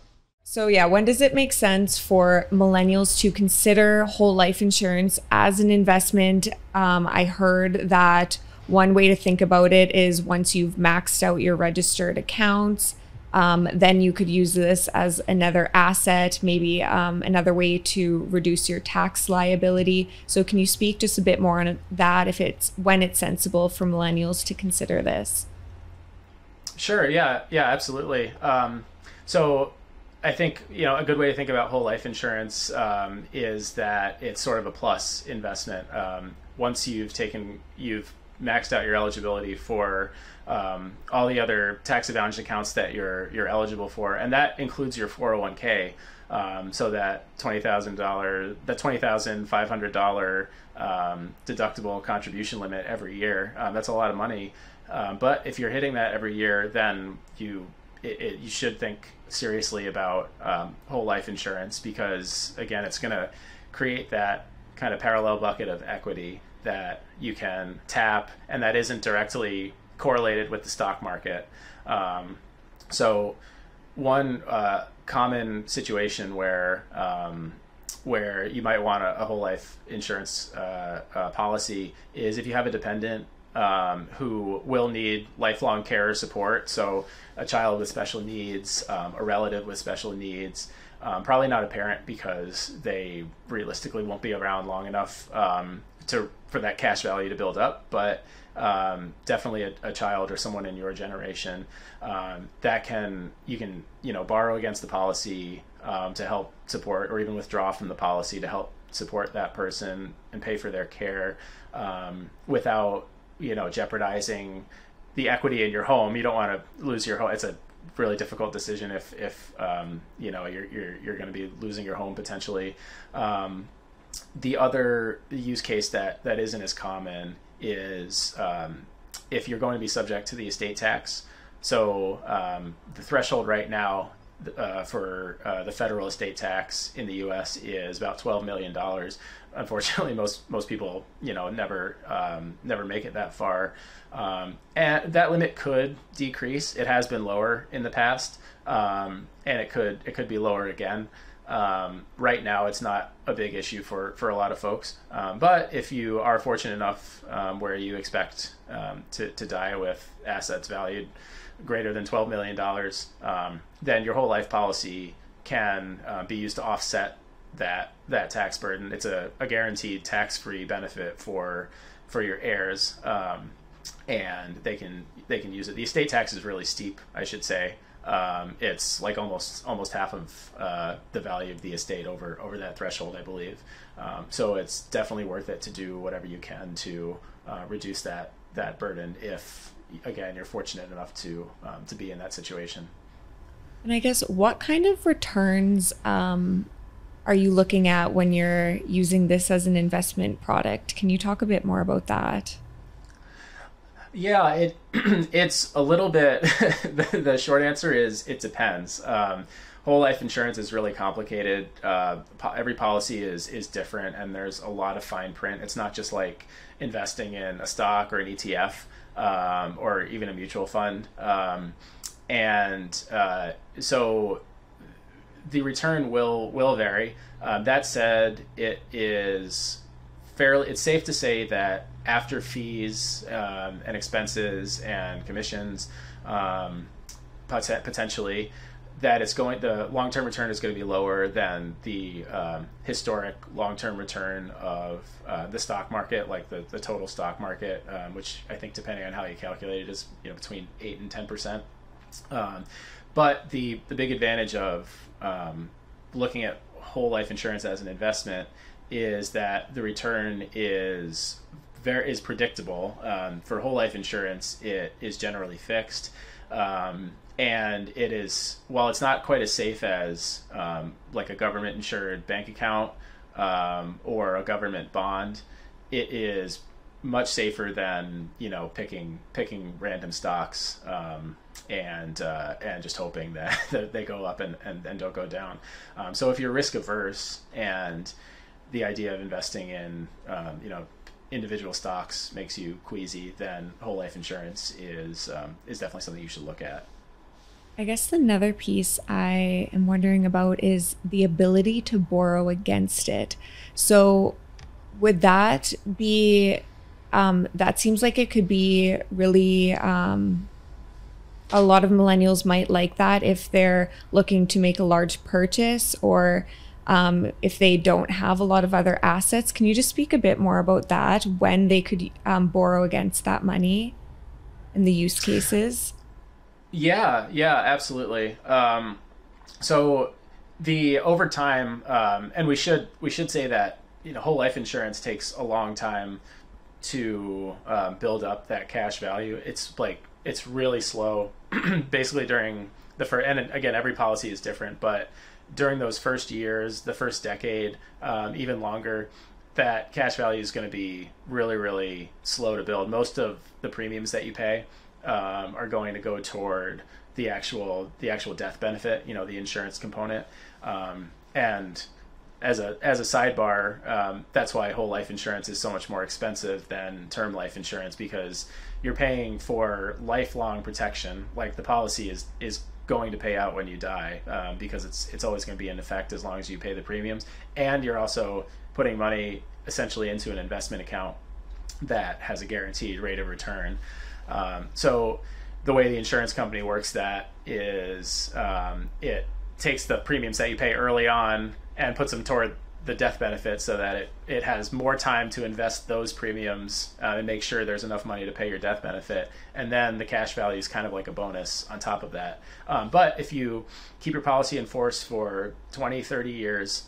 So yeah, when does it make sense for millennials to consider whole life insurance as an investment? I heard that one way to think about it is once you've maxed out your registered accounts, then you could use this as another asset, maybe another way to reduce your tax liability. So can you speak just a bit more on that, if it's when it's sensible for millennials to consider this? Sure. Yeah. Yeah, absolutely. So I think, you know, a good way to think about whole life insurance is that it's sort of a plus investment. Once you've maxed out your eligibility for all the other tax advantaged accounts that you're eligible for, and that includes your 401k. So that $20,500 deductible contribution limit every year, that's a lot of money. But if you're hitting that every year, then you should think seriously about whole life insurance, because again, it's going to create that kind of parallel bucket of equity that you can tap, and that isn't directly correlated with the stock market. So one common situation where you might want a whole life insurance policy is if you have a dependent who will need lifelong care support. So a child with special needs, a relative with special needs, probably not a parent, because they realistically won't be around long enough for that cash value to build up, but definitely a child or someone in your generation that you can borrow against the policy to help support, or even withdraw from the policy to help support that person and pay for their care without jeopardizing the equity in your home. You don't want to lose your home. It's a really difficult decision if you're going to be losing your home potentially. The other use case that isn't as common is if you're going to be subject to the estate tax. So the threshold right now for the federal estate tax in the U.S. is about $12 million. Unfortunately, most people never make it that far, and that limit could decrease. It has been lower in the past, and it could be lower again. Right now, it's not a big issue for a lot of folks, but if you are fortunate enough where you expect to die with assets valued greater than $12 million, then your whole life policy can be used to offset that tax burden. It's a guaranteed tax-free benefit for your heirs, and they can use it. The estate tax is really steep, I should say. It's like almost half of the value of the estate over that threshold, I believe. So it's definitely worth it to do whatever you can to reduce that burden if, again, you're fortunate enough to be in that situation. And I guess, what kind of returns are you looking at when you're using this as an investment product? Can you talk a bit more about that? Yeah, it's a little bit, the short answer is it depends. Whole life insurance is really complicated. Every policy is different, and there's a lot of fine print. It's not just like investing in a stock or an ETF or even a mutual fund. So the return will vary. That said, it's safe to say that after fees and expenses and commissions, potentially, that the long-term return is going to be lower than the historic long-term return of the stock market, like the total stock market, which I think, depending on how you calculate it, is between 8% and 10%. But the big advantage of looking at whole life insurance as an investment is that the return is predictable. For whole life insurance, it is generally fixed, and it is, while it's not quite as safe as like a government insured bank account or a government bond, it is much safer than picking random stocks and just hoping that they go up and don't go down. So if you're risk averse, and the idea of investing in individual stocks makes you queasy, then whole life insurance is definitely something you should look at. I guess another piece I am wondering about is the ability to borrow against it. So would that be, that seems like it could be really, a lot of millennials might like that if they're looking to make a large purchase, or if they don't have a lot of other assets. Can you just speak a bit more about that, when they could borrow against that money and the use cases? Yeah, absolutely. So the over time, and we should say that, you know, whole life insurance takes a long time to build up that cash value. It's like, it's really slow, basically during the first, and again, every policy is different, but during those first years, the first decade, even longer, that cash value is going to be really, really slow to build. Most of the premiums that you pay are going to go toward the actual death benefit, you know, the insurance component. And as a sidebar, that's why whole life insurance is so much more expensive than term life insurance, because you're paying for lifelong protection. Like, the policy is going to pay out when you die, because it's always going to be in effect as long as you pay the premiums. And you're also putting money essentially into an investment account that has a guaranteed rate of return. So the way the insurance company works that is, it takes the premiums that you pay early on and puts them toward the death benefit, so that it has more time to invest those premiums and make sure there's enough money to pay your death benefit. And then the cash value is kind of like a bonus on top of that. But if you keep your policy in force for 20, 30 years,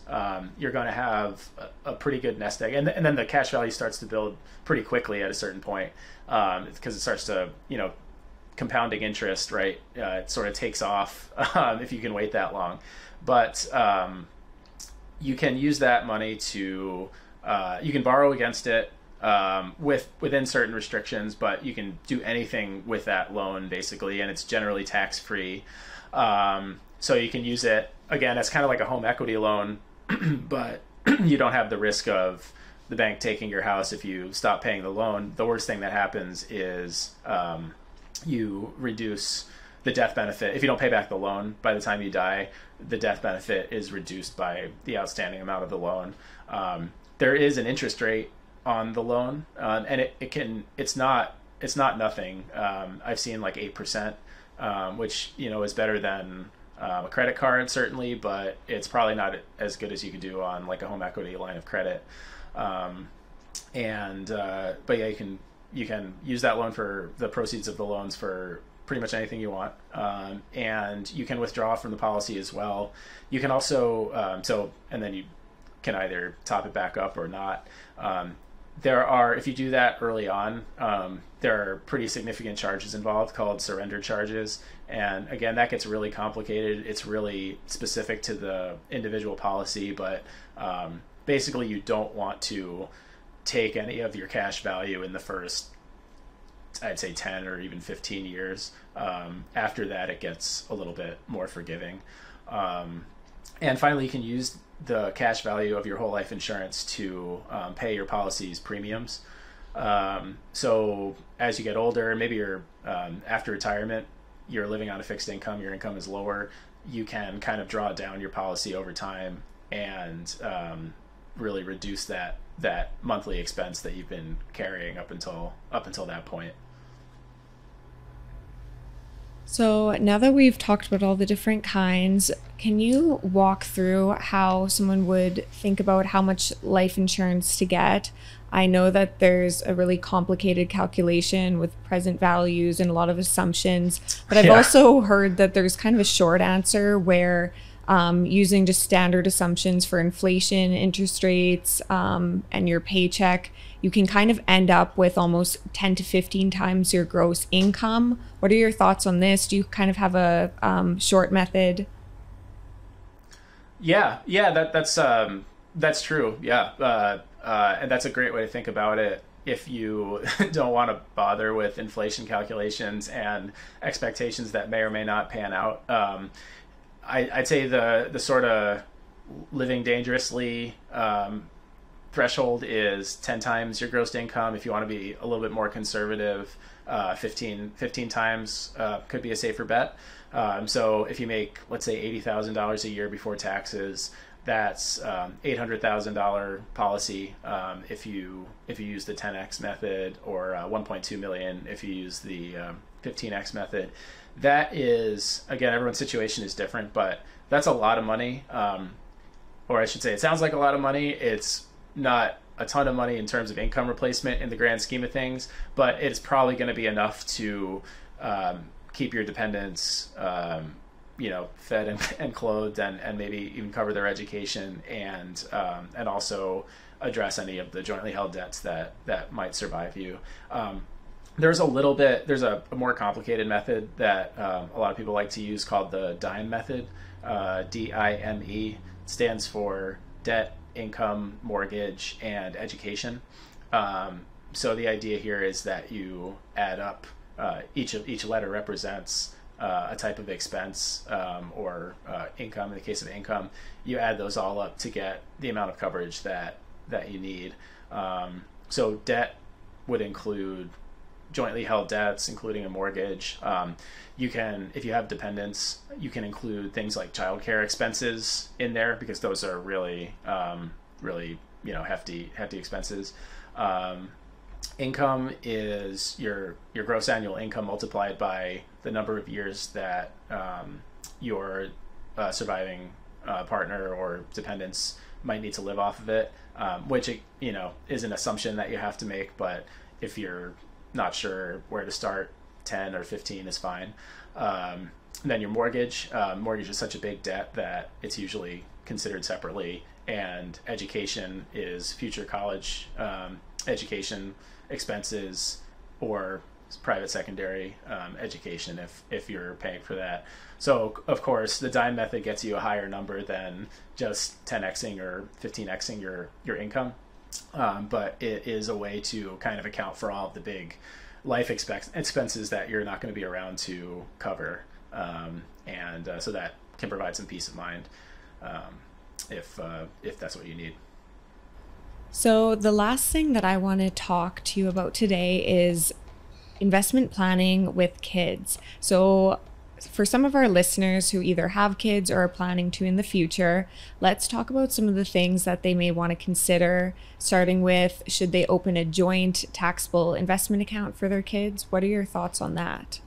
you're going to have a pretty good nest egg. And then the cash value starts to build pretty quickly at a certain point, because it starts to, you know, compounding interest, right? It sort of takes off if you can wait that long. But you can use that money to, you can borrow against it within certain restrictions, but you can do anything with that loan basically, and it's generally tax-free. So you can use it, again, it's kind of like a home equity loan, but you don't have the risk of the bank taking your house if you stop paying the loan. The worst thing that happens is you reduce the death benefit. If you don't pay back the loan, by the time you die, the death benefit is reduced by the outstanding amount of the loan. There is an interest rate on the loan, and it's not nothing. I've seen like 8%, which, you know, is better than a credit card certainly, but it's probably not as good as you can do on like a home equity line of credit. But yeah, you can use that loan for the proceeds of the loans for pretty much anything you want. And you can withdraw from the policy as well. You can also, and then you can either top it back up or not. If you do that early on, there are pretty significant charges involved called surrender charges. And again, that gets really complicated. It's really specific to the individual policy, but basically you don't want to take any of your cash value in the first, I'd say, 10 or even 15 years. After that, it gets a little bit more forgiving. And finally, you can use the cash value of your whole life insurance to pay your policy's premiums. So as you get older, maybe you're after retirement, you're living on a fixed income, your income is lower, you can kind of draw down your policy over time and really reduce that monthly expense that you've been carrying up until that point. So now that we've talked about all the different kinds, can you walk through how someone would think about how much life insurance to get? I know that there's a really complicated calculation with present values and a lot of assumptions, but I've also heard that there's kind of a short answer where using just standard assumptions for inflation, interest rates, and your paycheck, you can kind of end up with almost 10 to 15 times your gross income. What are your thoughts on this? Do you kind of have a short method? Yeah, that's true. Yeah, and that's a great way to think about it if you don't want to bother with inflation calculations and expectations that may or may not pan out. I'd say the sort of living dangerously threshold is 10 times your gross income. If you want to be a little bit more conservative, 15 times could be a safer bet. So if you make, let's say, $80,000 a year before taxes, that's $800,000 policy if you use the 10x method, or 1.2 million if you use the 15x method. That is, again, everyone's situation is different, but that's a lot of money. Or I should say, it sounds like a lot of money. It's not a ton of money in terms of income replacement in the grand scheme of things, but it's probably going to be enough to keep your dependents, you know, fed and clothed, and maybe even cover their education, and also address any of the jointly held debts that might survive you. There's a more complicated method that a lot of people like to use called the DIME method. DIME stands for debt, income, mortgage, and education. So the idea here is that you add up, each letter represents a type of expense or income. In the case of income, you add those all up to get the amount of coverage that you need. So debt would include jointly held debts, including a mortgage. You can, if you have dependents, you can include things like childcare expenses in there, because those are really, really, you know, hefty expenses. Income is your gross annual income multiplied by the number of years that your surviving partner or dependents might need to live off of it, which, you know, is an assumption that you have to make, but if you're not sure where to start, 10 or 15 is fine. And then your mortgage. Mortgage is such a big debt that it's usually considered separately, and education is future college education expenses or private secondary education if you're paying for that. So of course the DIME method gets you a higher number than just 10xing or 15xing your income. But it is a way to kind of account for all of the big life expenses that you're not going to be around to cover. So that can provide some peace of mind if that's what you need. So the last thing that I want to talk to you about today is investment planning with kids. So for some of our listeners who either have kids or are planning to in the future, let's talk about some of the things that they may want to consider, starting with, should they open a joint taxable investment account for their kids? What are your thoughts on that?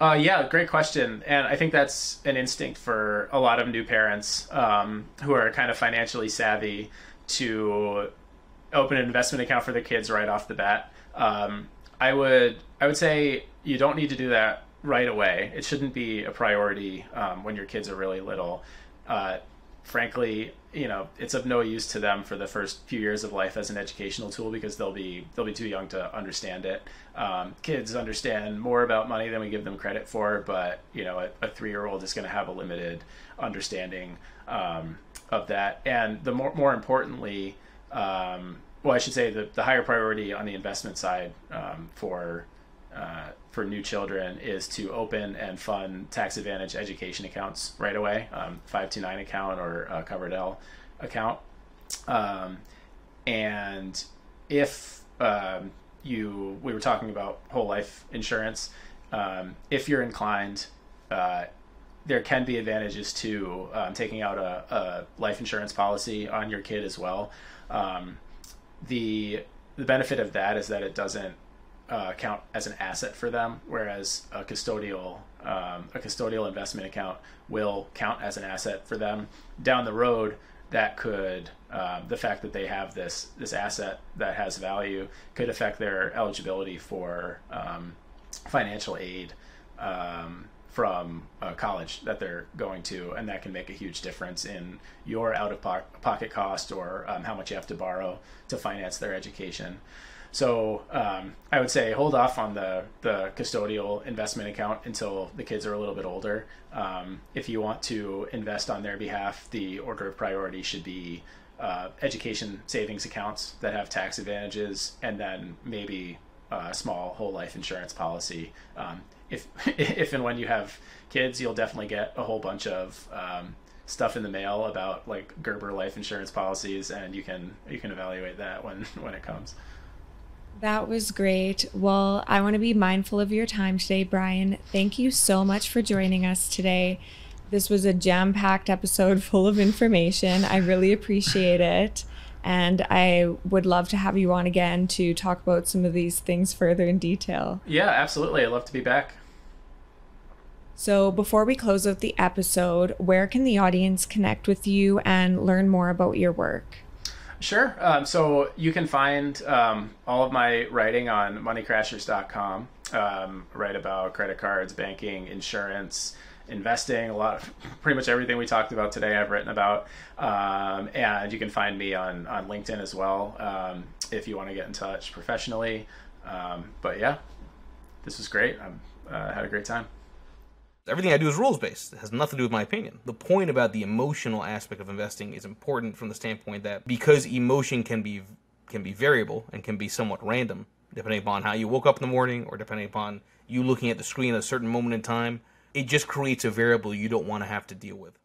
Yeah, great question. And I think that's an instinct for a lot of new parents who are kind of financially savvy to open an investment account for their kids right off the bat. I would say you don't need to do that right away. It shouldn't be a priority when your kids are really little. Frankly, you know, it's of no use to them for the first few years of life as an educational tool, because they'll be too young to understand it. Kids understand more about money than we give them credit for, but you know, a three-year-old is going to have a limited understanding of that. And the more importantly, well, I should say the higher priority on the investment side for new children is to open and fund tax advantage education accounts right away, 529 account or a Coverdell account. And if we were talking about whole life insurance, if you're inclined, there can be advantages to taking out a life insurance policy on your kid as well. The benefit of that is that it doesn't count as an asset for them, whereas a custodial investment account will count as an asset for them down the road. That could the fact that they have this asset that has value could affect their eligibility for financial aid from a college that they're going to, and that can make a huge difference in your out-of-pocket cost or how much you have to borrow to finance their education. So I would say hold off on the custodial investment account until the kids are a little bit older. If you want to invest on their behalf, the order of priority should be education savings accounts that have tax advantages, and then maybe a small whole life insurance policy. If and when you have kids, you'll definitely get a whole bunch of stuff in the mail about like Gerber life insurance policies, and you can evaluate that when it comes. That was great. Well, I want to be mindful of your time today, Brian. Thank you so much for joining us today. This was a jam-packed episode full of information. I really appreciate it. And I would love to have you on again to talk about some of these things further in detail. Yeah, absolutely. I'd love to be back. So before we close out the episode, where can the audience connect with you and learn more about your work? Sure. So you can find all of my writing on moneycrashers.com. write about credit cards, banking, insurance, investing, a lot of pretty much everything we talked about today I've written about. And you can find me on LinkedIn as well, if you want to get in touch professionally. But yeah, this was great. I had a great time. Everything I do is rules-based. It has nothing to do with my opinion. The point about the emotional aspect of investing is important from the standpoint that because emotion can be variable and can be somewhat random, depending upon how you woke up in the morning or depending upon you looking at the screen at a certain moment in time, it just creates a variable you don't want to have to deal with.